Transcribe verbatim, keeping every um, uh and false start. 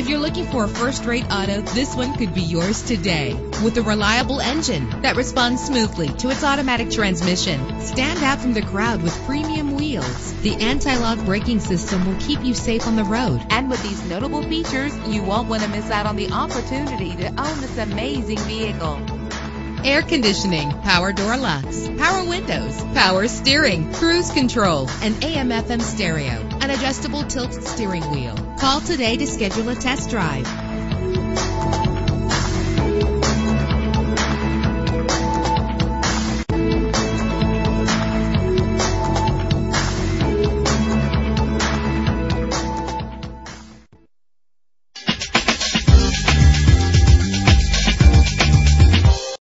If you're looking for a first-rate auto, this one could be yours today. With a reliable engine that responds smoothly to its automatic transmission, stand out from the crowd with premium wheels. The anti-lock braking system will keep you safe on the road. And with these notable features, you won't want to miss out on the opportunity to own this amazing vehicle. Air conditioning, power door locks, power windows, power steering, cruise control, an A M F M stereo, an adjustable tilt steering wheel. Call today to schedule a test drive.